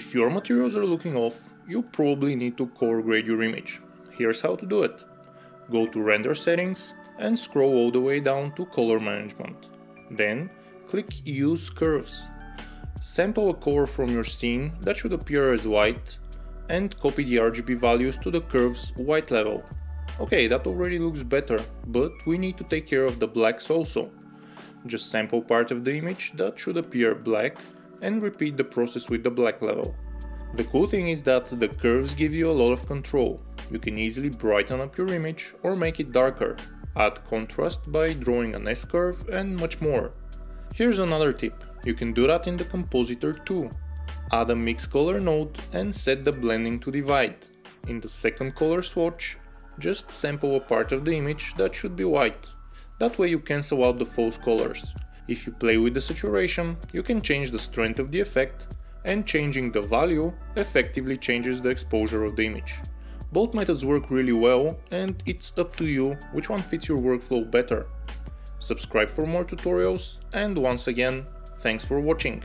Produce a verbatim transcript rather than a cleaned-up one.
If your materials are looking off, you probably need to core grade your image. Here's how to do it. Go to Render Settings and scroll all the way down to Color Management. Then click Use Curves. Sample a core from your scene that should appear as white and copy the R G B values to the curve's white level. Okay, that already looks better, but we need to take care of the blacks also. Just sample part of the image that should appear black and repeat the process with the black level. The cool thing is that the curves give you a lot of control. You can easily brighten up your image or make it darker, add contrast by drawing an S-curve and much more. Here's another tip, you can do that in the Compositor too. Add a mix color node and set the blending to divide. In the second color swatch, just sample a part of the image that should be white. That way you cancel out the false colors. If you play with the saturation, you can change the strength of the effect, and changing the value effectively changes the exposure of the image. Both methods work really well and it's up to you which one fits your workflow better. Subscribe for more tutorials and once again, thanks for watching.